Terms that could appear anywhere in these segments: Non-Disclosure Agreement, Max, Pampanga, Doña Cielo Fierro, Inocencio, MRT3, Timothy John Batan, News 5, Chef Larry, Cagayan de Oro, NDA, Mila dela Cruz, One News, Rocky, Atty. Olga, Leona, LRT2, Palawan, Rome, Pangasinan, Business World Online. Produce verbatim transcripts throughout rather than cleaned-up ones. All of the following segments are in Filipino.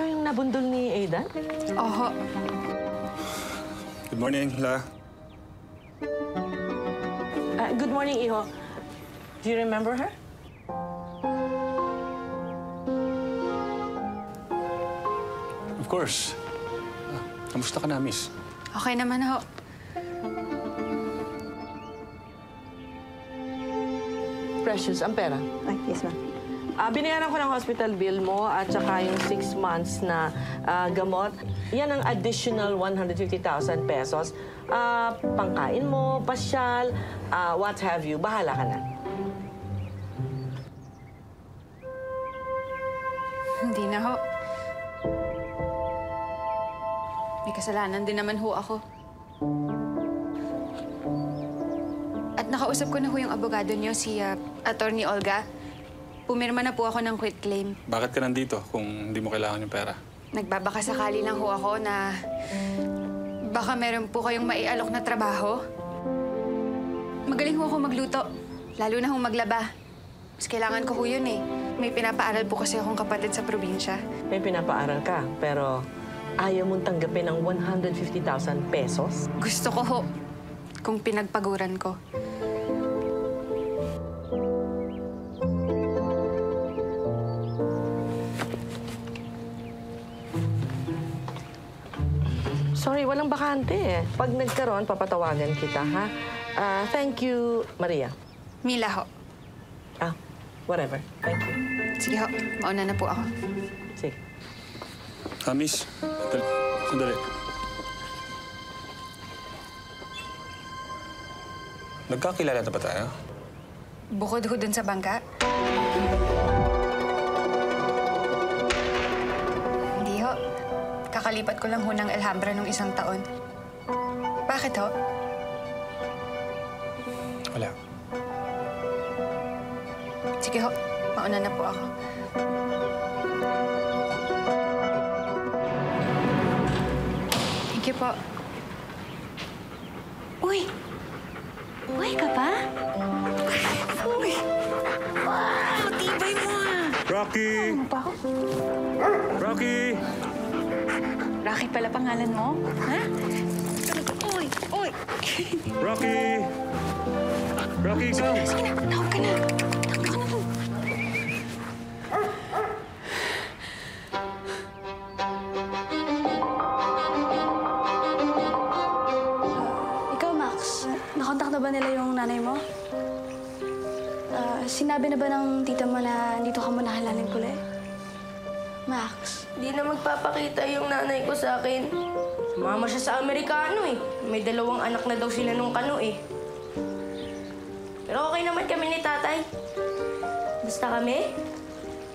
Ikaw yung nabundol ni Aidan? Oho. Good morning, La. Uh, good morning, Iho. Do you remember her? Of course. Kamusta ka na, miss? Okay naman, ho. Precious, ang pera. Ay, yes, ma'am. Uh, binayaran ko ng hospital bill mo at saka yung six months na uh, gamot. Yan ang additional one hundred fifty thousand pesos. Uh, pangkain mo, pasyal, uh, what have you. Bahala ka na. Hindi na ho. May kasalanan din naman ho ako. At nakausap ko na ho yung abogado niyo, si uh, Atty. Olga. Pumirma na po ako ng quit claim. Bakit ka nandito kung hindi mo kailangan yung pera? Nagbabaka sakali lang ho ako na baka meron po kayong maialok na trabaho. Magaling ho ako magluto, lalo na hong maglaba. Mas kailangan ko ho yun eh. May pinapaaral po kasi akong kapatid sa probinsya. May pinapaaral ka, pero ayaw mong tanggapin ang one hundred fifty thousand pesos? Gusto ko ho, kung pinagpaguran ko. Sorry, walang bakante eh. Pag nagkaroon, papatawagan kita, ha? Uh, thank you, Maria. Mila ho. Ah, whatever. Thank you. Sige ho, mauna na po ako. Sige. Ah, miss. Sandali. Nagkakilala na ba tayo? Bukod ho dun sa bangka? Hindi ho. Kakalipat ko lang ho ng Alhambra nung isang taon. Bakit ho? Wala. Sige ho, mauna na po ako. Thank you po. Uy! Uy ka pa? Uy! Wow! Tibay mo ah! Rocky! Rocky! Rocky pala pangalan mo, ha? Uy! Uy! Rocky! Rocky, ikaw! Sige na, tawag ka na. Tawag ka na po. Uh, ikaw, Max, nakontak na ba nila yung nanay mo? Uh, sinabi na ba ng tita mo na dito ka mo nahalalin kulit? Max, di na magpapakita yung nanay ko sa akin. Sumama siya sa Amerikano eh. May dalawang anak na daw sila nung kano eh. Pero okay naman kami ni tatay. Basta kami,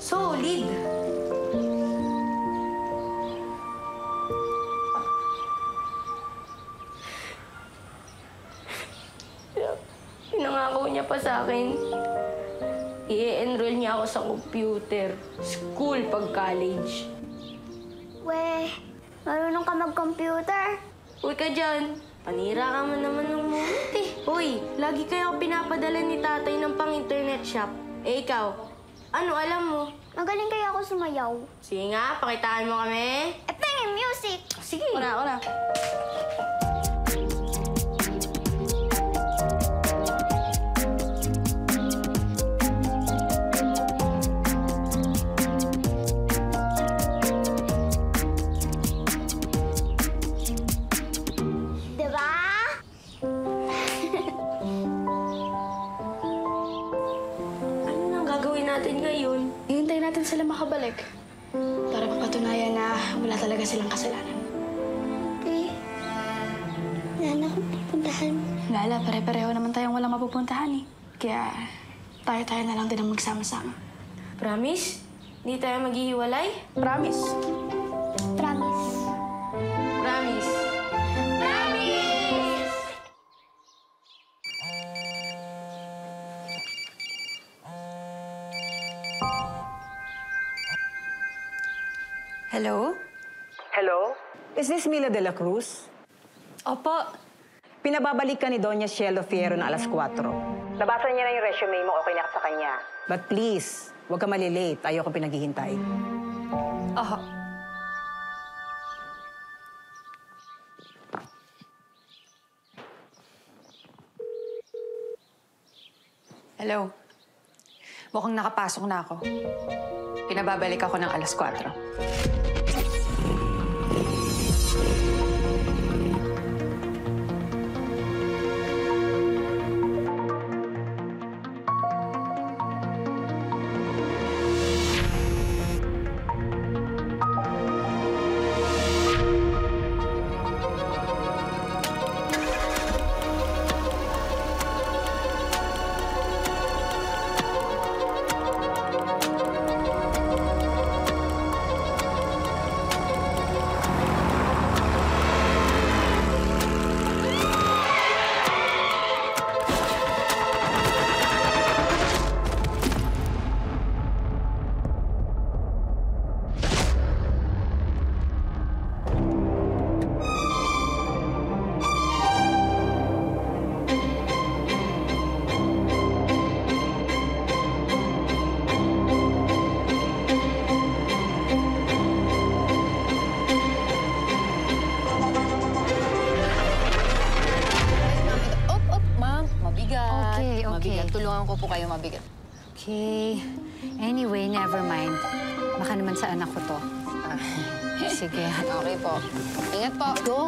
solid. Pinangako niya pa sa akin. I-enroll niya ako sa computer school pag college. Weh, marunong ka mag-computer? Uy ka dyan. Panira ka man naman ng moment eh. Uy, lagi kayo pinapadala ni tatay ng pang-internet shop. Eh, ikaw, ano alam mo? Magaling kaya ako sumayaw. Sige nga, pakitaan mo kami. Eto yung music! Sige! Una, una. Sila makabalik para mapatunayan na wala talaga silang kasalanan. Eh, wala na akong pupuntahan. Lala, pare-pareho naman tayong wala mapupuntahan eh. Kaya tayo-tayo na lang din ang magsama-sama. Promise? Hindi tayo maghihiwalay? Promise. Promise. Promise. Promise! Promise! Hello? Hello? Is this Mila dela Cruz? Opo. Pinababalik ka ni Doña Cielo Fierro ng alas kwatro. Nabasa niya na yung resume mo, okay na ka sa kanya. But please, huwag ka malilate. Ayoko pinaghihintay. Oho. Hello. Mukhang nakapasok na ako. Pinababalik ako ng alas kwatro. Tulungan ko po kayo mabigat. Okay. Anyway, never mind. Baka naman sa anak ko to. Ah. Sige. Okay po. Ingat po. Go.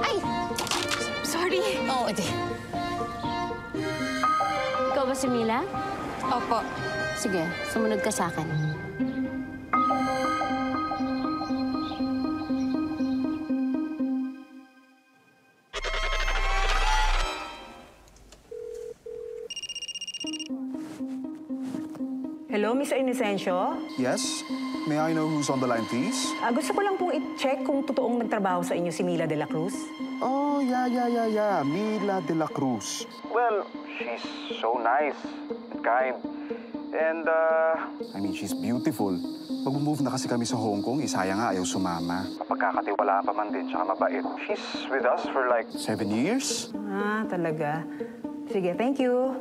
Ay! Sorry. Oo, oh, hindi. Ikaw ba si Mila? Opo. Sige, sumunod ka sa akin. Hello, Mister Inocencio? Yes. May I know who's on the line, please? Uh, gusto ko lang pong i-check kung totoong nagtrabaho sa inyo si Mila dela Cruz. Oh, yeah, yeah, yeah, yeah. Mila dela Cruz. Well, she's so nice and kind. And, uh... I mean, she's beautiful. Mag-move na kasi kami sa Hong Kong, isaya nga ayaw sumama. Mapagkakatiwalaan pa man din, tsaka mabait. She's with us for like... Seven years? Ah, talaga. Sige, thank you.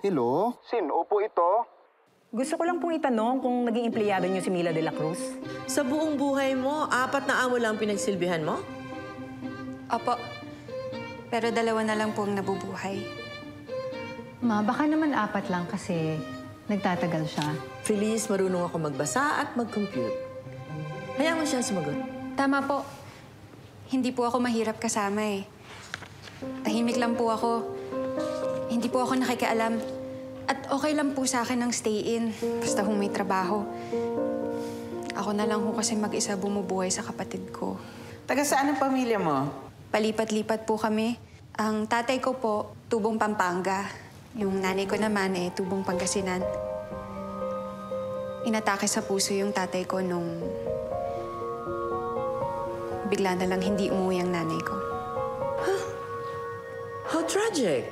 Hello? Sino po ito? Gusto ko lang pong itanong kung naging empleyado niyo si Mila dela Cruz. Sa buong buhay mo, apat na amo lang pinagsilbihan mo? Opo. Pero dalawa na lang pong nabubuhay. Ma, baka naman apat lang kasi nagtatagal siya. Feliz, marunong ako magbasa at mag-compute. Hayaan mo siyang sumagot. Tama po. Hindi po ako mahirap kasama eh. Tahimik lang po ako. Hindi po ako nakikialam. At okay lang po sa akin ang stay-in. Basta kung may trabaho. Ako na lang ho kasi mag-isa bumubuhay sa kapatid ko. Taga saan ang pamilya mo? Palipat-lipat po kami. Ang tatay ko po, tubong Pampanga. Yung nanay ko naman eh, tubong Pangasinan. Inatake sa puso yung tatay ko nung... bigla na lang hindi umuwi ang nanay ko. Huh? How tragic!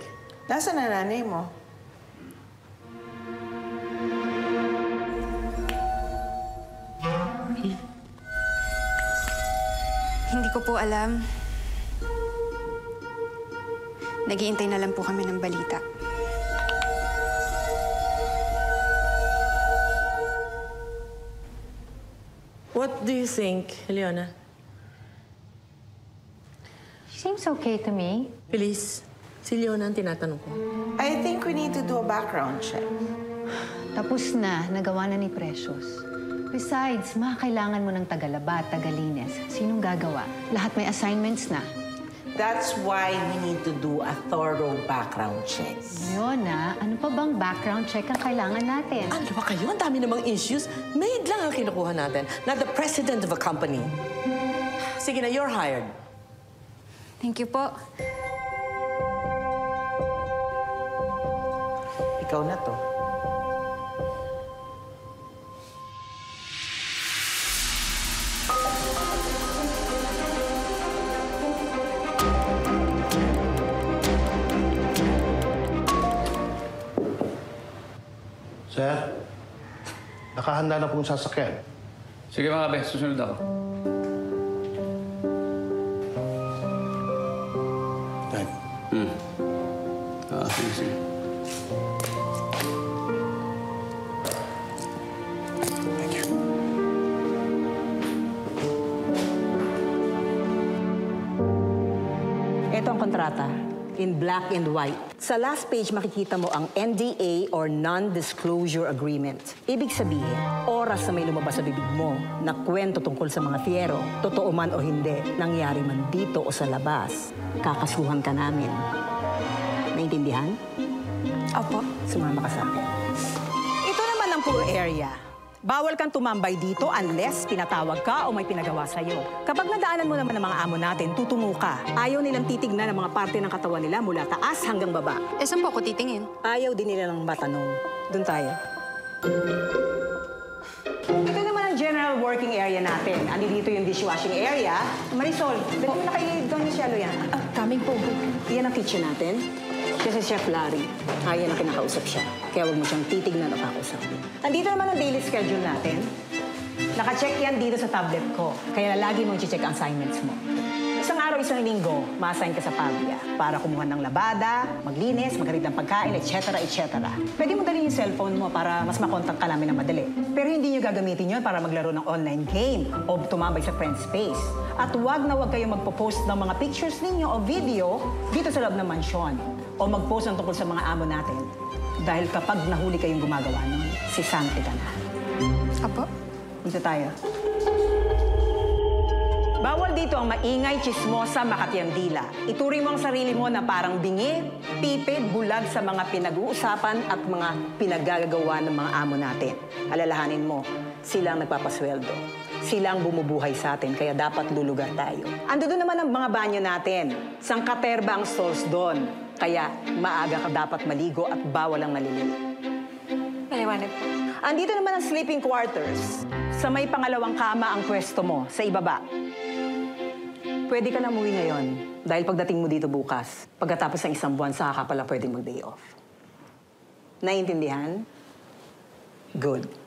Nasaan na nanay mo? Hmm. Hindi ko po alam. Nag-iintay na lang po kami ng balita. What do you think, Leona? Seems okay to me. Please. Si Leona ang tinatanong ko. I think we need to do a background check. Tapos na. Nagawa na ni Precious. Besides, makakailangan mo ng tagalabat, tagalinis. Sinong gagawa? Lahat may assignments na. That's why we need to do a thorough background check. Leona, ano pa bang background check ang kailangan natin? Ano ba kayo? Ang dami namang issues. Maid lang ang kinukuha natin. Not the president of a company. Sige na, you're hired. Thank you po. Ikaw na to. Sir, nakahanda na pong sasakyan. Sige mga be, susunod ako. Dad. Hmm. Ah, sige, sige. Thank you. Ito ang kontrata, in black and white. Sa last page, makikita mo ang N D A or Non-Disclosure Agreement. Ibig sabihin, oras na may lumabas sa bibig mo na kwento tungkol sa mga Fierro, totoo man o hindi, nangyari man dito o sa labas, kakasuhan ka namin. Naintindihan? Opo. Sumama ka sa akin. Ito naman ang pool area. Bawal kang tumambay dito unless pinatawag ka o may pinagawa sa'yo. Kapag nadaanan mo naman ang mga amo natin, tutungo ka. Ayaw nilang titignan ang mga parte ng katawan nila mula taas hanggang baba. Eh, saan po ako titingin? Ayaw din nilang matanong. Doon tayo. Ito naman ang general working area natin. Andi dito yung dishwashing area. Marisol, dali mo na kay Doña Cielo yan. Uh, coming po. Yan ang kitchen natin. Siya si Chef Larry. Kaya na kinakausap siya. Kaya huwag mo siyang titignan o kakausapin. Andito naman ang daily schedule natin. Nakacheck yan dito sa tablet ko. Kaya lagi mong check ang assignments mo. Isang araw, isang linggo, ma-assign ka sa pamilya para kumuha ng labada, maglinis, magharid ng pagkain, et cetera, et cetera. Pwede mo dalhin yung cellphone mo para mas makontak ka namin na madali. Pero hindi nyo gagamitin yun para maglaro ng online game o tumambay sa friend space. At huwag na huwag kayong magpo-post ng mga pictures ninyo o video dito sa loob ng mansyon. O mag-post ng tungkol sa mga amo natin. Dahil kapag nahuli kayong gumagawa nun, si Santi ka na. Apo? Dito tayo. Bawal dito ang maingay, chismosa, makatyandila. Ituring mo ang sarili mo na parang bingi, pipid, bulag sa mga pinag-uusapan at mga pinagagagawa ng mga amo natin. Alalahanin mo, sila ang nagpapasweldo. Sila ang bumubuhay sa atin, kaya dapat lulugar tayo. Ando doon naman ang mga banyo natin. Sangkaterba ang stalls doon. Kaya maaga ka dapat maligo at bawal ang maliligo. Maliwanag. Andito naman ang sleeping quarters. Sa may pangalawang kama ang pwesto mo, sa ibaba. Pwede ka na umuwi ngayon dahil pagdating mo dito bukas, pagkatapos ng isang buwan, saka ka pala pwede mag-day off. Naiintindihan? Good.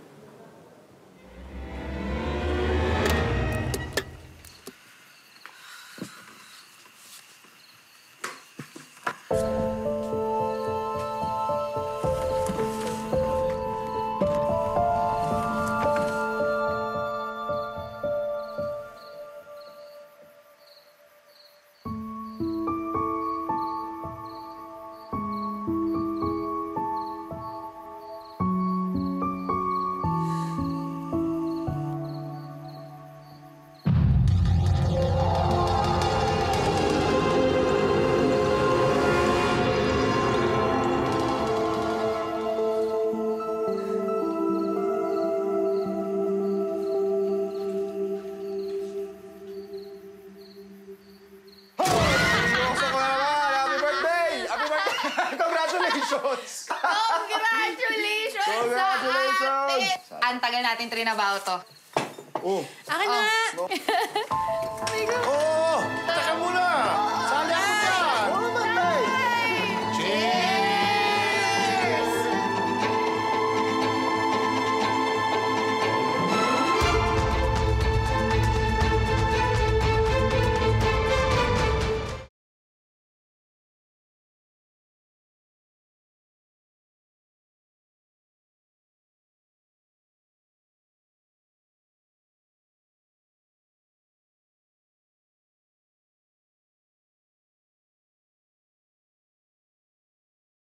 Congratulations! Congratulations! Congratulations! Ang tagal natin trinabaho to. Oh. Akin na!